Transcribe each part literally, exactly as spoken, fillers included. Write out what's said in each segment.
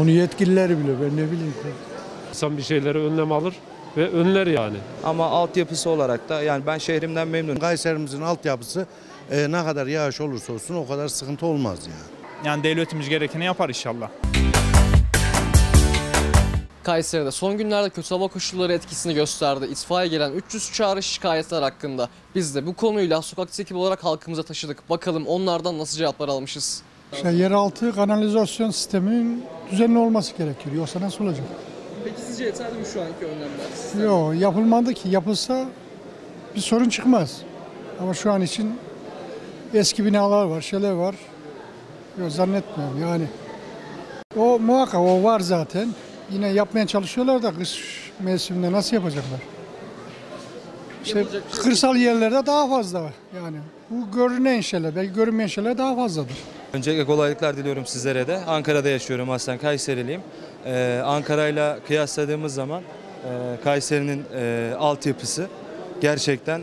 Onu yetkililer biliyor, ben ne bileyim. İnsan bir şeyleri önlem alır ve önler yani. Ama altyapısı olarak da yani ben şehrimden memnunum. Kayserimizin altyapısı e, ne kadar yağış olursa olsun o kadar sıkıntı olmaz yani. Yani devletimiz gerekeni yapar inşallah. Kayseri'de son günlerde kötü hava koşulları etkisini gösterdi. İtfaiye gelen üç yüz çağrı şikayetler hakkında. Biz de bu konuyla sokaktaki ekip olarak halkımıza taşıdık. Bakalım onlardan nasıl cevaplar almışız? İşte yeraltı kanalizasyon sisteminin düzenli olması gerekiyor. Yoksa nasıl olacak? Peki sizce yeterli mi şu anki önlemler? Yok, yapılmadı ki. Yapılsa bir sorun çıkmaz. Ama şu an için eski binalar var, şeyler var. Yok, zannetmiyorum yani. O muhakkak o var zaten. Yine yapmaya çalışıyorlar da kış mevsiminde nasıl yapacaklar? İşte kırsal yerlerde daha fazla var yani. Bu görünen şeyler, belki görünmeyen şeyler daha fazladır. Öncelikle kolaylıklar diliyorum sizlere de. Ankara'da yaşıyorum, aslen Kayseriliyim. Ee, Ankara'yla kıyasladığımız zaman e, Kayseri'nin e, altyapısı gerçekten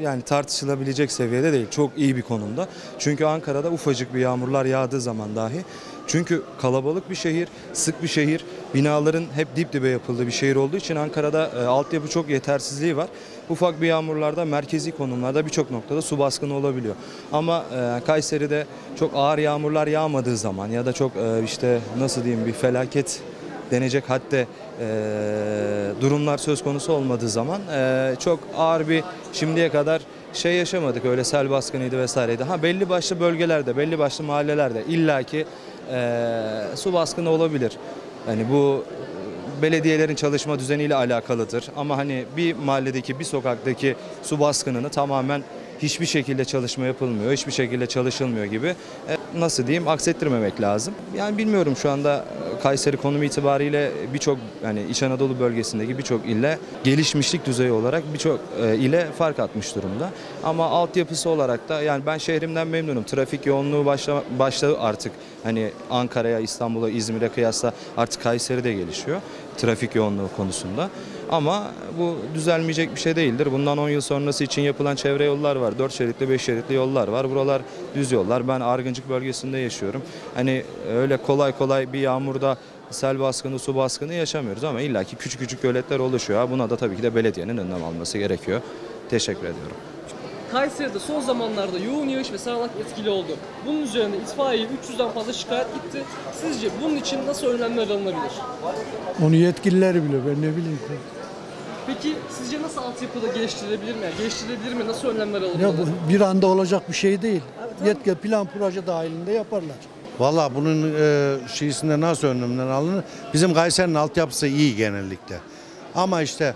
yani tartışılabilecek seviyede değil. Çok iyi bir konumda. Çünkü Ankara'da ufacık bir yağmurlar yağdığı zaman dahi. Çünkü kalabalık bir şehir, sık bir şehir, binaların hep dip dibe yapıldığı bir şehir olduğu için Ankara'da e, altyapı çok yetersizliği var. Ufak bir yağmurlarda, merkezi konumlarda birçok noktada su baskını olabiliyor. Ama e, Kayseri'de çok ağır yağmurlar yağmadığı zaman ya da çok e, işte nasıl diyeyim bir felaket denecek hatta e, durumlar söz konusu olmadığı zaman e, çok ağır bir şimdiye kadar şey yaşamadık, öyle sel baskınıydı vesaireydi. Ha belli başlı bölgelerde, belli başlı mahallelerde illaki Ee, su baskını olabilir. Yani bu belediyelerin çalışma düzeniyle alakalıdır. Ama hani bir mahalledeki, bir sokaktaki su baskınını tamamen hiçbir şekilde çalışma yapılmıyor, hiçbir şekilde çalışılmıyor gibi ee, nasıl diyeyim aksettirmemek lazım. Yani bilmiyorum şu anda Kayseri konumu itibariyle birçok yani İç Anadolu bölgesindeki birçok ille gelişmişlik düzeyi olarak birçok e, ile fark atmış durumda. Ama altyapısı olarak da yani ben şehrimden memnunum. Trafik yoğunluğu başla, başladı artık. Hani Ankara'ya, İstanbul'a, İzmir'e kıyasla artık Kayseri'de gelişiyor trafik yoğunluğu konusunda. Ama bu düzelmeyecek bir şey değildir. Bundan on yıl sonrası için yapılan çevre yollar var. dört şeritli, beş şeritli yollar var. Buralar düz yollar. Ben Argıncık bölgesinde yaşıyorum. Hani öyle kolay kolay bir yağmurda sel baskını, su baskını yaşamıyoruz ama illaki küçük küçük göletler oluşuyor. Buna da tabii ki de belediyenin önlem alması gerekiyor. Teşekkür ediyorum. Kayseri'de son zamanlarda yoğun yağış ve sağanak etkili oldu. Bunun üzerine itfaiye üç yüzden fazla şikayet gitti. Sizce bunun için nasıl önlemler alınabilir? Onu yetkililer biliyor, ben ne bileyim. Peki sizce nasıl altyapıda geliştirilebilir mi? Geliştirilebilir mi? Nasıl önlemler alınabilir? Ya bu bir anda olacak bir şey değil. Evet, Yetki plan proje dahilinde yaparlar. Vallahi bunun e, şeysinde nasıl önlemler alınır? Bizim Kayseri'nin altyapısı iyi genellikle. Ama işte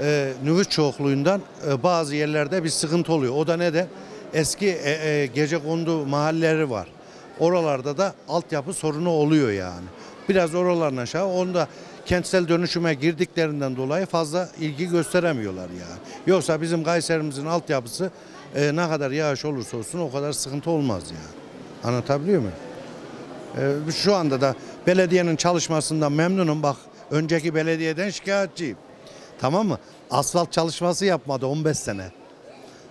Ee, nüfus çokluğundan e, bazı yerlerde bir sıkıntı oluyor. O da ne de eski e, e, gecekondu mahalleleri var. Oralarda da altyapı sorunu oluyor yani. Biraz oraların aşağı. Onda kentsel dönüşüme girdiklerinden dolayı fazla ilgi gösteremiyorlar yani. Yoksa bizim Kayserimizin altyapısı e, ne kadar yağış olursa olsun o kadar sıkıntı olmaz yani. Anlatabiliyor muyum? E, şu anda da belediyenin çalışmasından memnunum. Bak önceki belediyeden şikayetçiyim. Tamam mı? Asfalt çalışması yapmadı on beş sene.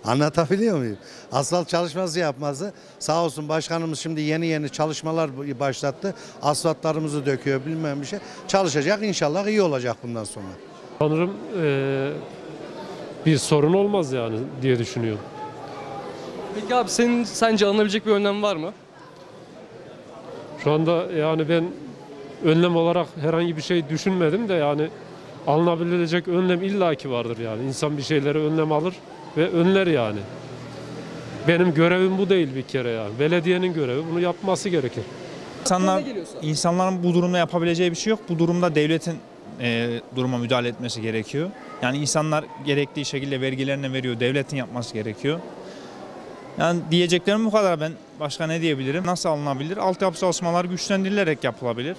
Anlatabiliyor muyum? Asfalt çalışması yapması. Sağ olsun başkanımız şimdi yeni yeni çalışmalar başlattı. Asfaltlarımızı döküyor bilmem bir şey. Çalışacak inşallah iyi olacak bundan sonra. Sanırım ee, bir sorun olmaz yani diye düşünüyorum. Peki abi senin sence alınabilecek bir önlem var mı? Şu anda yani ben önlem olarak herhangi bir şey düşünmedim de yani alınabilecek önlem illaki vardır yani. İnsan bir şeyleri önlem alır ve önler yani. Benim görevim bu değil bir kere yani. Belediyenin görevi bunu yapması gerekir. İnsanlar, insanların bu durumda yapabileceği bir şey yok. Bu durumda devletin e, duruma müdahale etmesi gerekiyor. Yani insanlar gerektiği şekilde vergilerini veriyor. Devletin yapması gerekiyor. Yani diyeceklerim bu kadar ben. Başka ne diyebilirim? Nasıl alınabilir? Altyapı çalışmaları güçlendirilerek yapılabilir.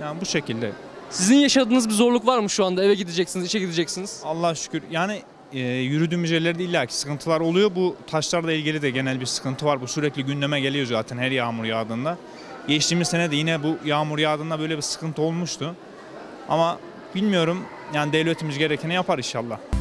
Yani bu şekilde. Sizin yaşadığınız bir zorluk var mı şu anda? Eve gideceksiniz, işe gideceksiniz. Allah'a şükür. Yani e, yürüdüğümüz yerlerde illaki sıkıntılar oluyor. Bu taşlarla ilgili de genel bir sıkıntı var. Bu sürekli gündeme geliyor zaten her yağmur yağdığında. Geçtiğimiz sene de yine bu yağmur yağdığında böyle bir sıkıntı olmuştu. Ama bilmiyorum yani devletimiz gerekeni yapar inşallah.